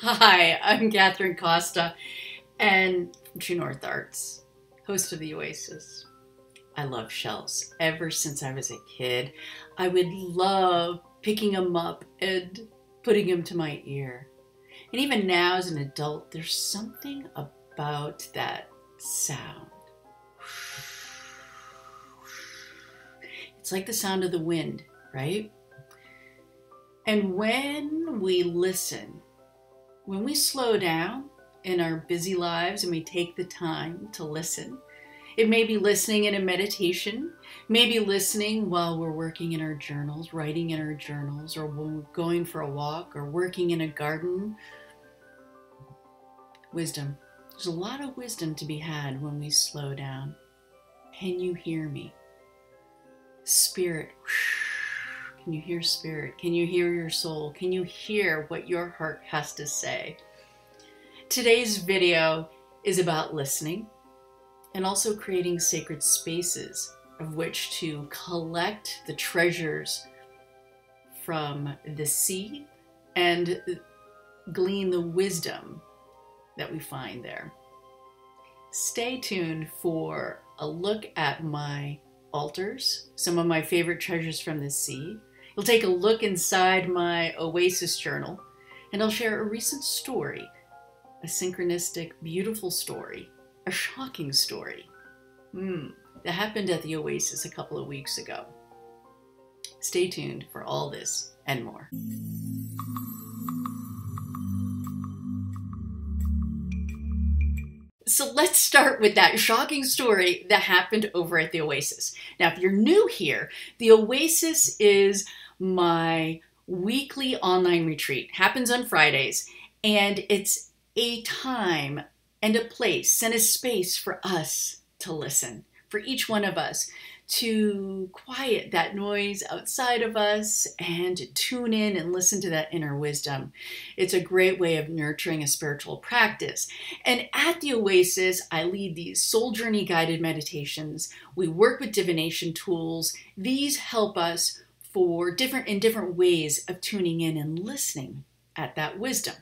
Hi, I'm Kathryn Costa and True North Arts, host of The Oasis. I love shells. Ever since I was a kid, I would love picking them up and putting them to my ear. And even now as an adult, there's something about that sound. It's like the sound of the wind, right? And when we listen, when we slow down in our busy lives and we take the time to listen, it may be listening in a meditation, maybe listening while we're working in our journals, writing in our journals, or when we're going for a walk or working in a garden. Wisdom. There's a lot of wisdom to be had when we slow down. Can you hear me? Spirit. Can you hear spirit? Can you hear your soul? Can you hear what your heart has to say? Today's video is about listening and also creating sacred spaces of which to collect the treasures from the sea and glean the wisdom that we find there. Stay tuned for a look at my altars, some of my favorite treasures from the sea. You'll take a look inside my Oasis journal, and I'll share a recent story, a synchronistic, beautiful story, a shocking story that happened at the Oasis a couple of weeks ago. Stay tuned for all this and more. So let's start with that shocking story that happened over at the Oasis. Now, if you're new here, the Oasis is my weekly online retreat. It happens on Fridays, and it's a time and a place and a space for us to listen, for each one of us to quiet that noise outside of us and to tune in and listen to that inner wisdom. It's a great way of nurturing a spiritual practice. And at the Oasis, I lead these soul journey guided meditations. We work with divination tools. These help us in different ways of tuning in and listening at that wisdom.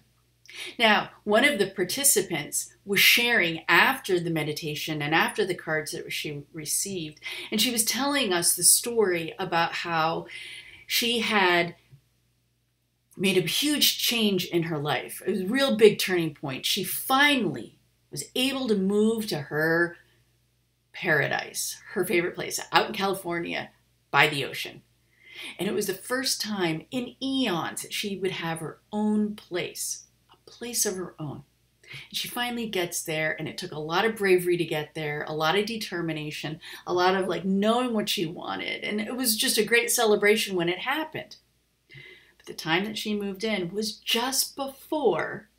Now, one of the participants was sharing after the meditation and after the cards that she received, and she was telling us the story about how she had made a huge change in her life. It was a real big turning point. She finally was able to move to her paradise, her favorite place, out in California by the ocean. And it was the first time in eons that she would have her own place. Place of her own. And she finally gets there, and it took a lot of bravery to get there, a lot of determination, a lot of knowing what she wanted, and it was just a great celebration when it happened. But the time that she moved in was just before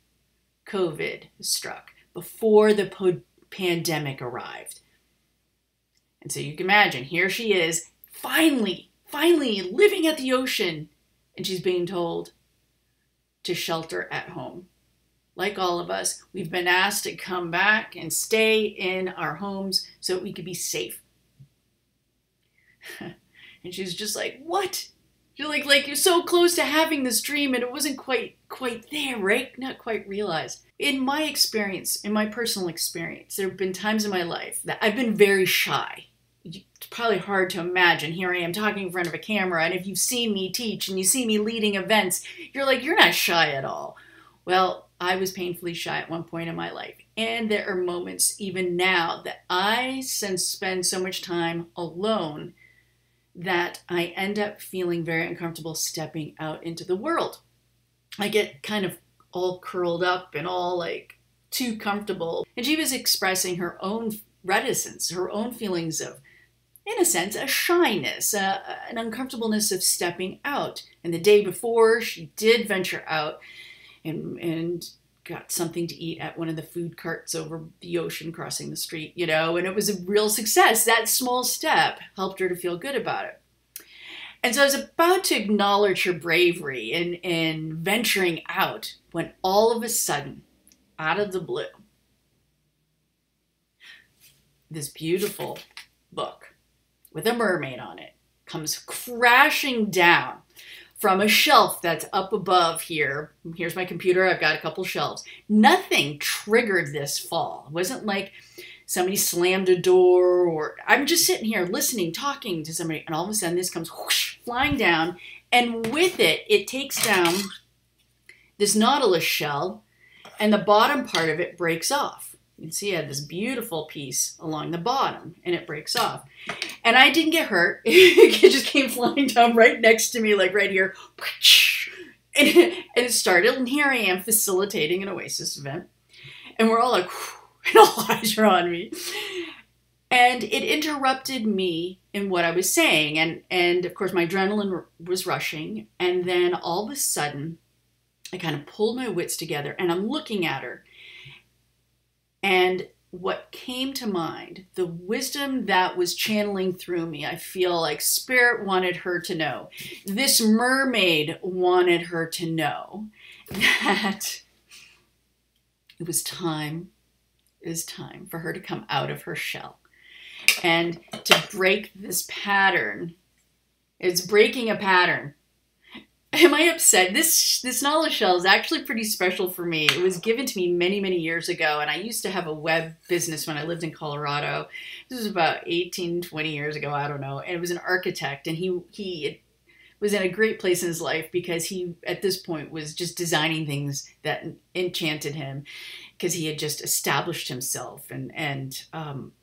COVID struck, before the pandemic arrived. And so you can imagine, here she is, finally living at the ocean, and she's being told to shelter at home. Like all of us, we've been asked to come back and stay in our homes so that we could be safe. And she's just like, what? You're like you're so close to having this dream, and it wasn't quite there, right? Not quite realized. In my experience, in my personal experience, there have been times in my life that I've been very shy. It's probably hard to imagine. Here I am talking in front of a camera, and if you've seen me teach and you see me leading events, you're like, you're not shy at all. Well, I was painfully shy at one point in my life, and there are moments even now that I spend so much time alone that I end up feeling very uncomfortable stepping out into the world. I get kind of all curled up and all too comfortable. And she was expressing her own reticence, her own feelings of, in a sense, a shyness, an uncomfortableness of stepping out. And the day before, she did venture out and got something to eat at one of the food carts over the ocean, crossing the street, and it was a real success. That small step helped her to feel good about it. And so I was about to acknowledge her bravery in venturing out when all of a sudden, out of the blue, this beautiful book with a mermaid on it comes crashing down from a shelf that's up above here. Here's my computer. I've got a couple shelves. Nothing triggered this fall. It wasn't like somebody slammed a door, or I'm just sitting here listening, talking to somebody, and all of a sudden this comes whoosh, flying down, and with it, it takes down this nautilus shell, and the bottom part of it breaks off. You can see I had this beautiful piece along the bottom, and it breaks off. And I didn't get hurt. It just came flying down right next to me, like right here. And it started, and here I am facilitating an Oasis event. And we're all like, and all eyes are on me. And it interrupted me in what I was saying. And of course, my adrenaline was rushing. And then all of a sudden, I kind of pulled my wits together, and I'm looking at her. And what came to mind, the wisdom that was channeling through me, I feel like Spirit wanted her to know. This mermaid wanted her to know that it was time. It was time for her to come out of her shell and to break this pattern. It's breaking a pattern. Am I upset? This knowledge shell is actually pretty special for me. It was given to me many, many years ago, and I used to have a web business when I lived in Colorado. This was about 18, 20 years ago, I don't know. And it was an architect, and he was in a great place in his life because he, at this point, was just designing things that enchanted him because he had just established himself, and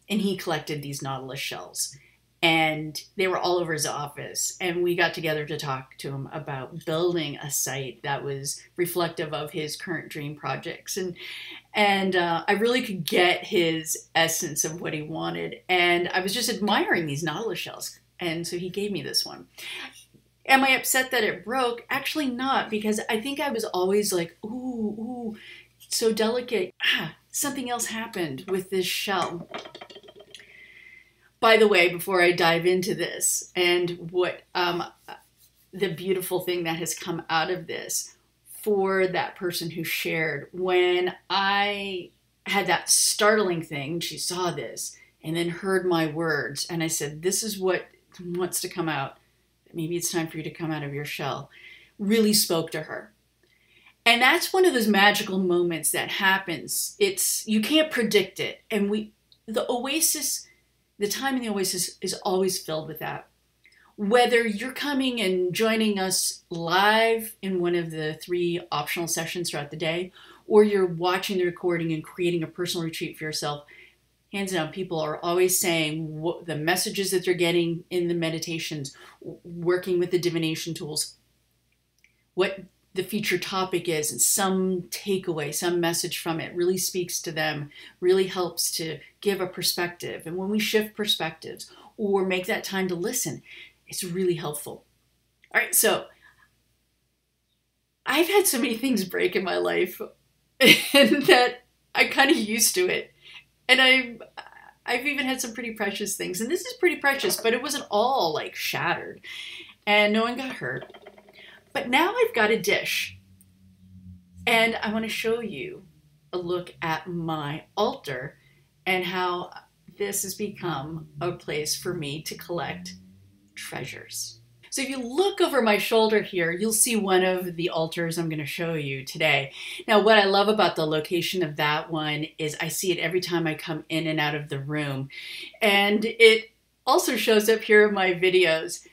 he collected these nautilus shells. And they were all over his office, and we got together to talk to him about building a site that was reflective of his current dream projects. And I really could get his essence of what he wanted. And I was just admiring these nautilus shells. And so he gave me this one. Am I upset that it broke? Actually not, because I think I was always like, ooh, so delicate. Ah, something else happened with this shell. By the way, before I dive into this and what the beautiful thing that has come out of this for that person who shared, when I had that startling thing, she saw this and then heard my words, and I said, this is what wants to come out. Maybe it's time for you to come out of your shell. Really spoke to her. And that's one of those magical moments that happens. You can't predict it. And the time in the Oasis is always filled with that. Whether you're coming and joining us live in one of the three optional sessions throughout the day, or you're watching the recording and creating a personal retreat for yourself, hands down, people are always saying what the messages that they're getting in the meditations, working with the divination tools, what the feature topic is, and some takeaway, some message from it really speaks to them, really helps to give a perspective. And when we shift perspectives or make that time to listen, it's really helpful. All right, so I've had so many things break in my life and that I'm kind of used to it. And I've even had some pretty precious things. And this is pretty precious, but it wasn't all like shattered. And no one got hurt. But now I've got a dish, and I want to show you a look at my altar and how this has become a place for me to collect treasures. So if you look over my shoulder here, you'll see one of the altars I'm going to show you today. Now, what I love about the location of that one is I see it every time I come in and out of the room, and it also shows up here in my videos.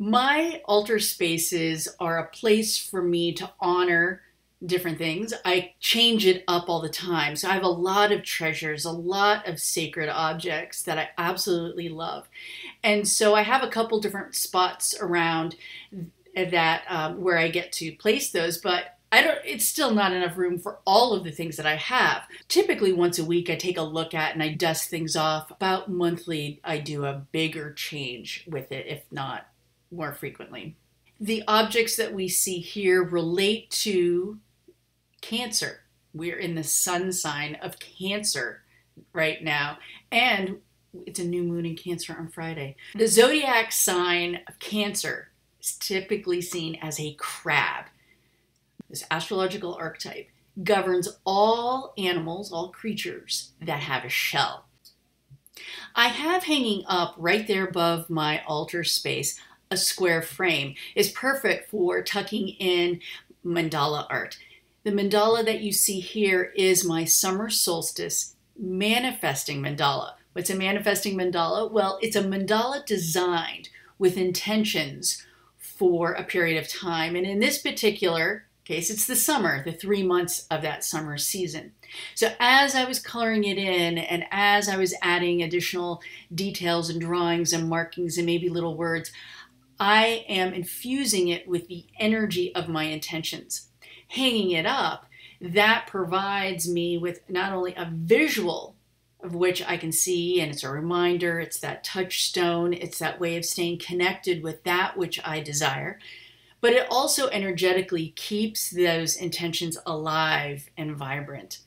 My altar spaces are a place for me to honor different things. I change it up all the time. So I have a lot of treasures, a lot of sacred objects that I absolutely love. And so I have a couple different spots around that where I get to place those, but it's still not enough room for all of the things that I have. Typically once a week I take a look at and I dust things off. About monthly I do a bigger change with it, if not more frequently. The objects that we see here relate to Cancer. We're in the sun sign of Cancer right now, and it's a new moon in Cancer on Friday. The zodiac sign of Cancer is typically seen as a crab. This astrological archetype governs all animals, all creatures that have a shell. I have hanging up right there above my altar space a square frame is perfect for tucking in mandala art. The mandala that you see here is my summer solstice manifesting mandala. What's a manifesting mandala? Well, it's a mandala designed with intentions for a period of time. And in this particular case, it's the summer, the 3 months of that summer season. So as I was coloring it in and as I was adding additional details and drawings and markings and maybe little words, I am infusing it with the energy of my intentions. Hanging it up, that provides me with not only a visual of which I can see, and it's a reminder, it's that touchstone, it's that way of staying connected with that which I desire, but it also energetically keeps those intentions alive and vibrant.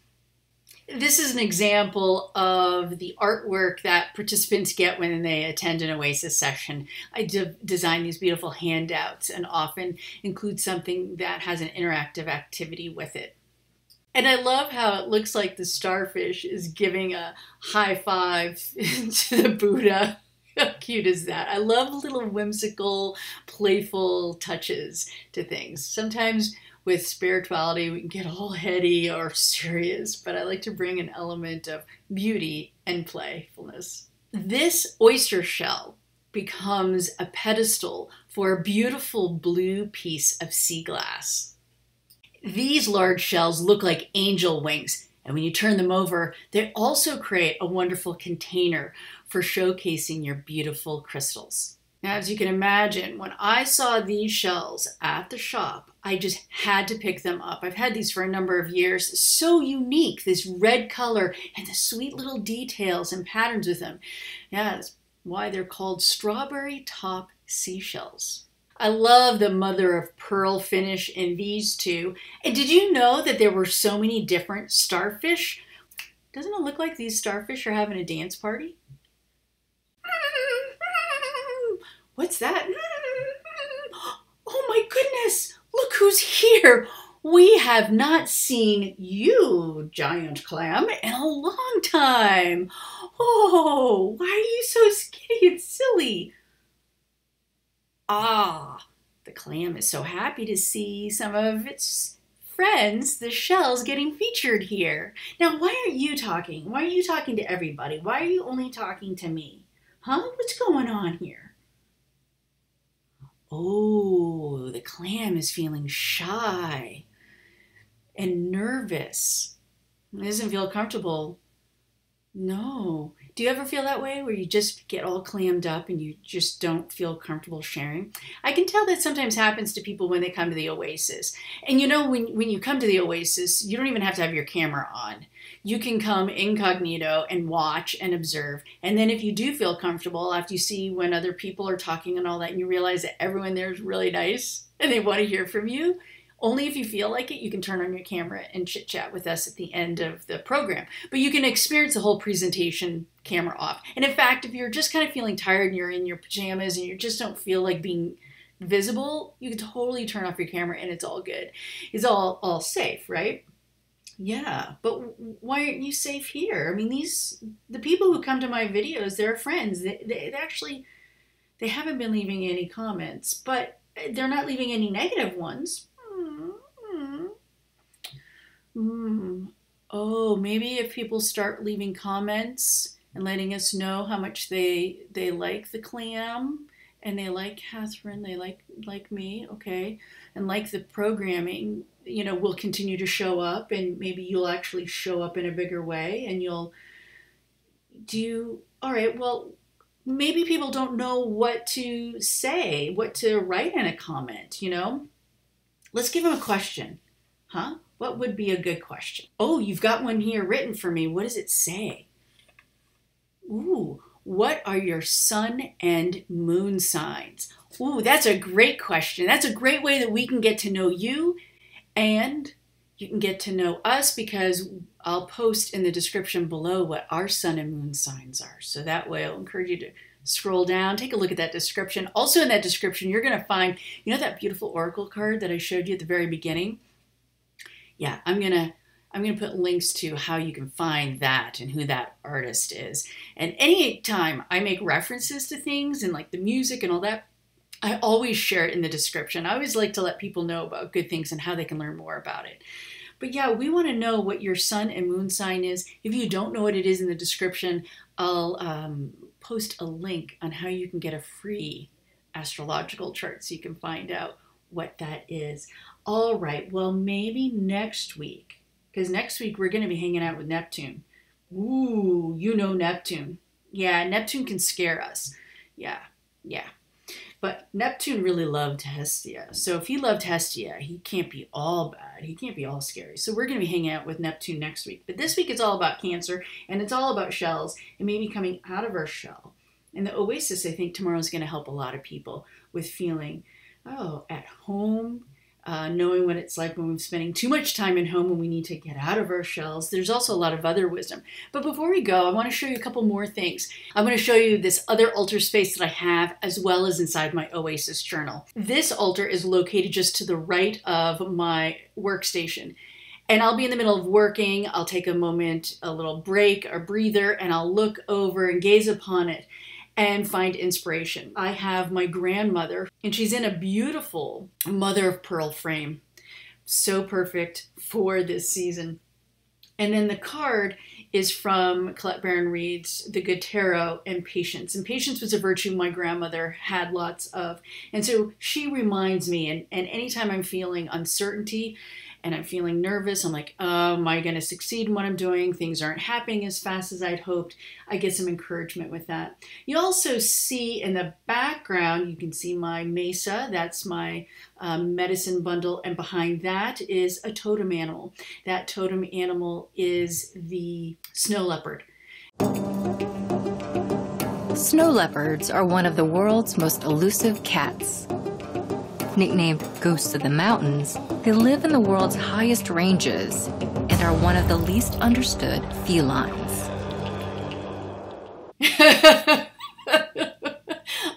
This is an example of the artwork that participants get when they attend an Oasis session. I design these beautiful handouts and often include something that has an interactive activity with it. And I love how it looks like the starfish is giving a high five to the Buddha. How cute is that? I love little whimsical, playful touches to things. Sometimes with spirituality, we can get all heady or serious, but I like to bring an element of beauty and playfulness. This oyster shell becomes a pedestal for a beautiful blue piece of sea glass. These large shells look like angel wings, and when you turn them over, they also create a wonderful container for showcasing your beautiful crystals. Now, as you can imagine, when I saw these shells at the shop, I just had to pick them up. I've had these for a number of years. So unique, this red color and the sweet little details and patterns with them. Yeah, that's why they're called strawberry top seashells. I love the mother of pearl finish in these two. And did you know that there were so many different starfish? Doesn't it look like these starfish are having a dance party? What's that? Oh my goodness, look who's here. We have not seen you, giant clam, in a long time. Oh, why are you so skinny and silly? Ah, the clam is so happy to see some of its friends, the shells, getting featured here. Now, why aren't you talking? Why are you talking to everybody? Why are you only talking to me? Huh? What's going on here? Oh, the clam is feeling shy and nervous. It doesn't feel comfortable. No. Do you ever feel that way where you just get all clammed up and you just don't feel comfortable sharing? I can tell that sometimes happens to people when they come to the Oasis. And you know, when you come to the Oasis, you don't even have to have your camera on. You can come incognito and watch and observe. And then if you do feel comfortable after you see when other people are talking and all that, and you realize that everyone there is really nice and they want to hear from you, only if you feel like it, you can turn on your camera and chit chat with us at the end of the program. But you can experience the whole presentation camera off. And in fact, if you're just kind of feeling tired and you're in your pajamas and you just don't feel like being visible, you can totally turn off your camera and it's all good. It's all safe, right? Yeah, but why aren't you safe here? I mean, the people who come to my videos, they're friends. They haven't been leaving any comments, but they're not leaving any negative ones. Oh, maybe if people start leaving comments and letting us know how much they like the clam and they like Kathryn, they like me, okay, and like the programming, you know, we'll continue to show up, and maybe you'll actually show up in a bigger way, and you'll do, all right, well, maybe people don't know what to say, what to write in a comment, you know? Let's give them a question, huh? What would be a good question? Oh, you've got one here written for me. What does it say? Ooh, what are your sun and moon signs? Ooh, that's a great question. That's a great way that we can get to know you, and you can get to know us, because I'll post in the description below what our sun and moon signs are. So that way I'll encourage you to scroll down, take a look at that description. Also in that description, you're going to find, you know, that beautiful oracle card that I showed you at the very beginning? Yeah, I'm going to put links to how you can find that and who that artist is. And any time I make references to things and like the music and all that, I always share it in the description. I always like to let people know about good things and how they can learn more about it. But yeah, we want to know what your sun and moon sign is. If you don't know what it is in the description, I'll post a link on how you can get a free astrological chart so you can find out what that is. All right, well, maybe next week, because next week we're going to be hanging out with Neptune. Ooh, you know Neptune. Yeah, Neptune can scare us. Yeah, yeah. But Neptune really loved Hestia. So if he loved Hestia, he can't be all bad. He can't be all scary. So we're going to be hanging out with Neptune next week. But this week it's all about Cancer, and it's all about shells and maybe coming out of our shell. And the Oasis, I think, tomorrow is going to help a lot of people with feeling, oh, at home, knowing what it's like when we're spending too much time at home and we need to get out of our shells. There's also a lot of other wisdom. But before we go, I want to show you a couple more things. I'm going to show you this other altar space that I have, as well as inside my Oasis journal. This altar is located just to the right of my workstation. And I'll be in the middle of working. I'll take a moment, a little break, a breather, and I'll look over and gaze upon it and find inspiration. I have my grandmother, and she's in a beautiful mother of pearl frame. So perfect for this season. And then the card is from Colette Baron Reid's The Good Tarot, and patience. And patience was a virtue my grandmother had lots of. And so she reminds me, and anytime I'm feeling uncertainty and I'm feeling nervous, I'm like, oh, am I going to succeed in what I'm doing? Things aren't happening as fast as I'd hoped. I get some encouragement with that. You also see in the background, you can see my mesa. That's my medicine bundle. And behind that is a totem animal. That totem animal is the snow leopard. Snow leopards are one of the world's most elusive cats. Nicknamed Ghosts of the Mountains, they live in the world's highest ranges and are one of the least understood felines.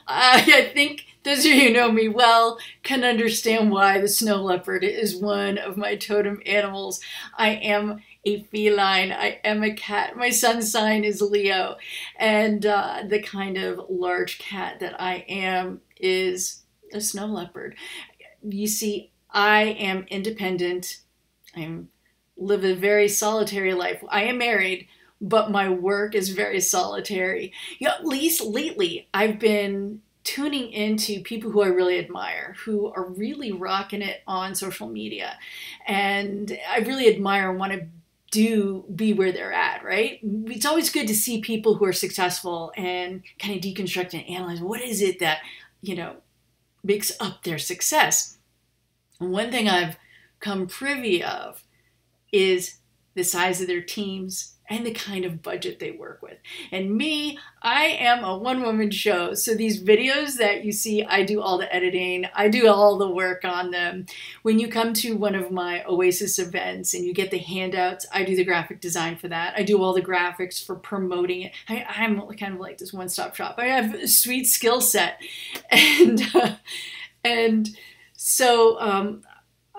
I think those of you who know me well can understand why the snow leopard is one of my totem animals. I am a feline. I am a cat. My sun sign is Leo, and the kind of large cat that I am is a snow leopard. You see, I am independent. I live a very solitary life. I am married, but my work is very solitary. You know, at least lately, I've been tuning into people who I really admire, who are really rocking it on social media. And I really admire and want to be where they're at, right? It's always good to see people who are successful and kind of deconstruct and analyze what is it that, you know, makes up their success. And one thing I've come privy of is the size of their teams and the kind of budget they work with. And me, I am a one-woman show. So these videos that you see, I do all the editing, I do all the work on them. When you come to one of my Oasis events and you get the handouts, I do the graphic design for that. I do all the graphics for promoting it. I'm kind of like this one-stop shop. I have a sweet skill set. And so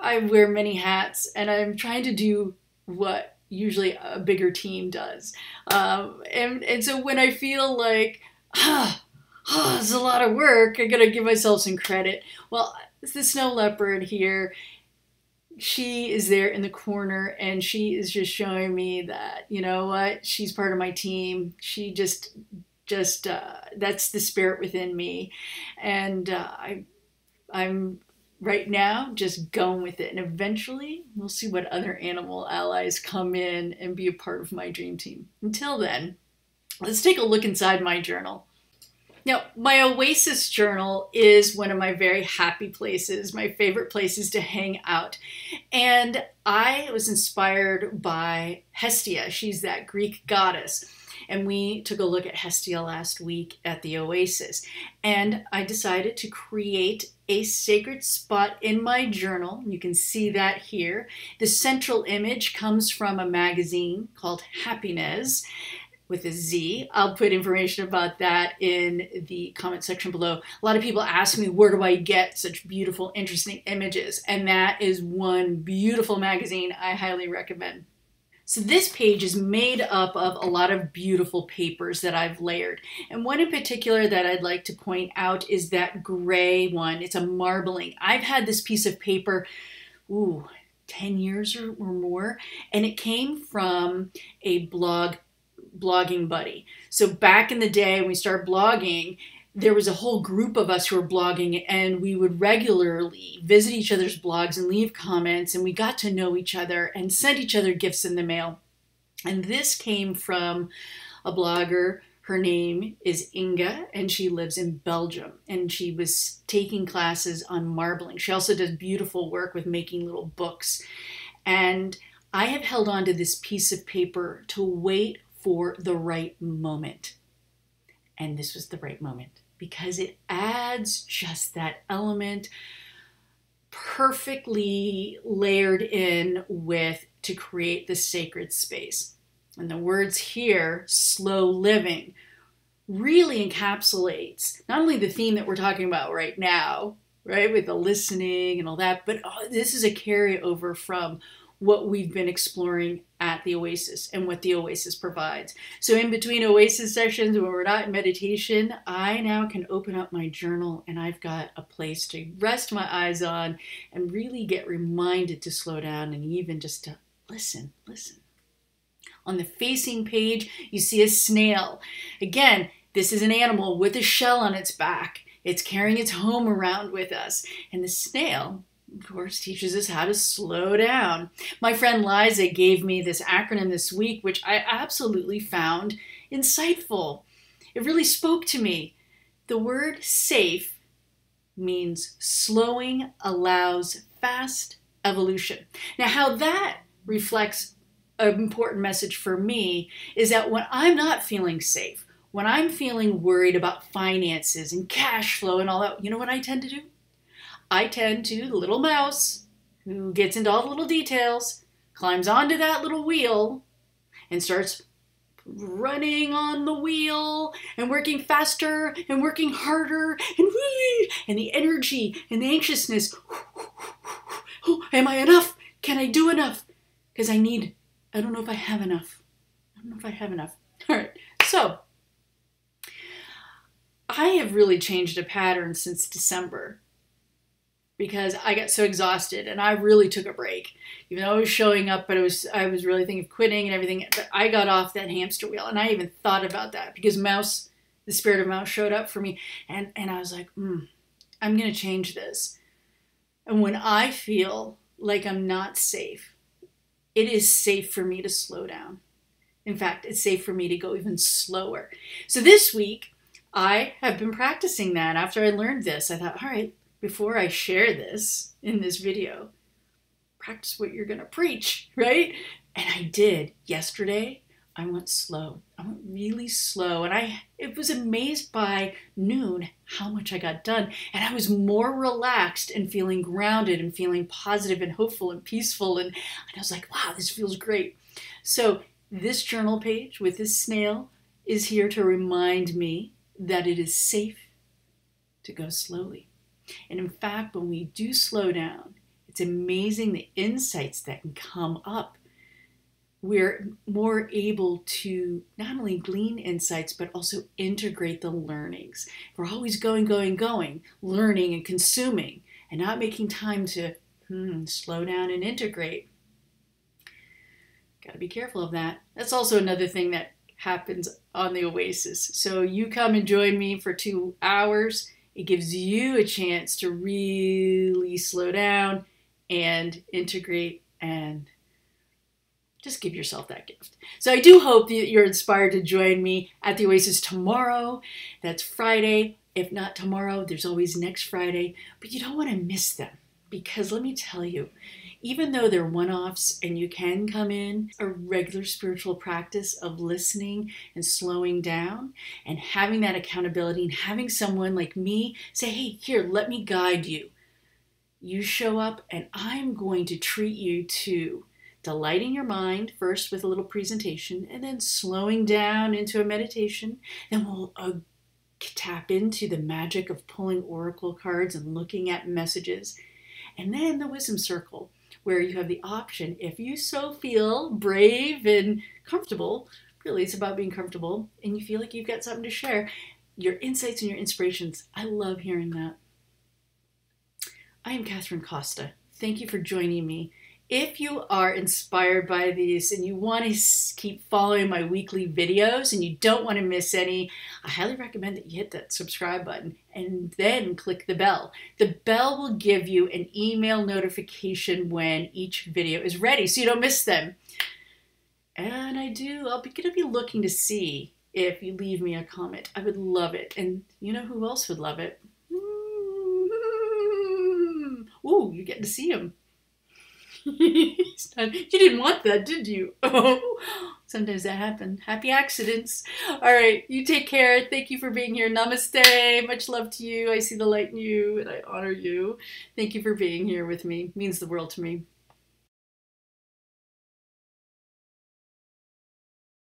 I wear many hats, and I'm trying to do what usually a bigger team does. And so when I feel like, it's a lot of work, I gotta give myself some credit. Well, it's the snow leopard here. She is there in the corner, and she is just showing me that, you know what, she's part of my team. She just that's the spirit within me. And I'm right now just going with it, and eventually we'll see what other animal allies come in and be a part of my dream team. Until then, let's take a look inside my journal. Now, my Oasis journal is one of my very happy places, my favorite places to hang out. And I was inspired by Hestia. She's that Greek goddess. And we took a look at Hestia last week at the Oasis. And I decided to create a sacred spot in my journal. You can see that here. The central image comes from a magazine called Happinez with a Z. I'll put information about that in the comment section below. A lot of people ask me, where do I get such beautiful, interesting images? And that is one beautiful magazine I highly recommend. So this page is made up of a lot of beautiful papers that I've layered. And one in particular that I'd like to point out is that gray one. It's a marbling. I've had this piece of paper, 10 years or more, and it came from a blogging buddy. So back in the day when we started blogging, there was a whole group of us who were blogging, and we would regularly visit each other's blogs and leave comments, and we got to know each other and sent each other gifts in the mail. And this came from a blogger. Her name is Inge, and she lives in Belgium, and she was taking classes on marbling. She also does beautiful work with making little books. And I have held on to this piece of paper to wait for the right moment. And this was the right moment, because it adds just that element perfectly layered in with to create the sacred space. And the words here, slow living, really encapsulates not only the theme that we're talking about right now, right, with the listening and all that, but this is a carryover from what we've been exploring at the Oasis and what the Oasis provides. So in between Oasis sessions, when we're not in meditation, I now can open up my journal, and I've got a place to rest my eyes on and really get reminded to slow down and even just to listen. On the facing page, you see a snail. Again, this is an animal with a shell on its back. It's carrying its home around with us. And the snail, of course, teaches us how to slow down. My friend Liza gave me this acronym this week, which I absolutely found insightful. It really spoke to me. The word safe means slowing allows fast evolution. Now, how that reflects an important message for me is that when I'm not feeling safe, when I'm feeling worried about finances and cash flow and all that, you know what I tend to do? I tend to, the little mouse who gets into all the little details, climbs onto that little wheel and starts running on the wheel and working faster and working harder and the energy and the anxiousness. Am I enough? Can I do enough? Because I don't know if I have enough. All right. So I have really changed a pattern since December, because I got so exhausted and I really took a break. Even though I was showing up, but I was really thinking of quitting and everything. But I got off that hamster wheel, and I even thought about that, because Mouse, the spirit of Mouse, showed up for me, and I was like, I'm going to change this. And when I feel like I'm not safe, it is safe for me to slow down. In fact, it's safe for me to go even slower. So this week, I have been practicing that. After I learned this, I thought, all right, before I share this in this video, practice what you're gonna preach, right? And I did. Yesterday, I went slow. I went really slow. And it was amazed by noon how much I got done. And I was more relaxed and feeling grounded and feeling positive and hopeful and peaceful. And I was like, wow, this feels great. So this journal page with this snail is here to remind me that it is safe to go slowly. And in fact, when we do slow down, it's amazing the insights that can come up. We're more able to not only glean insights, but also integrate the learnings. We're always going, learning and consuming, and not making time to slow down and integrate. Got to be careful of that. That's also another thing that happens on the Oasis. So you come and join me for 2 hours. It gives you a chance to really slow down and integrate and just give yourself that gift. So I do hope that you're inspired to join me at the Oasis tomorrow. That's Friday. If not tomorrow, there's always next Friday. But you don't want to miss them, because let me tell you, even though they're one-offs and you can come in, a regular spiritual practice of listening and slowing down and having that accountability and having someone like me say, hey, here, let me guide you. You show up and I'm going to treat you to delighting your mind first with a little presentation, and then slowing down into a meditation. Then we'll tap into the magic of pulling oracle cards and looking at messages. And then the wisdom circle. where you have the option, if you so feel brave and comfortable, really it's about being comfortable, and you feel like you've got something to share, your insights and your inspirations. I love hearing that. I am Kathryn Costa. Thank you for joining me. If you are inspired by these and you want to keep following my weekly videos and you don't want to miss any, I highly recommend that you hit that subscribe button and then click the bell. The bell will give you an email notification when each video is ready so you don't miss them. And I'll be going to be looking to see if you leave me a comment. I would love it. And you know who else would love it? Ooh, you get to see him. You didn't want that, did you? Oh, sometimes that happens. Happy accidents. All right, you take care. Thank you for being here. Namaste. Much love to you. I see the light in you and I honor you. Thank you for being here with me. It means the world to me.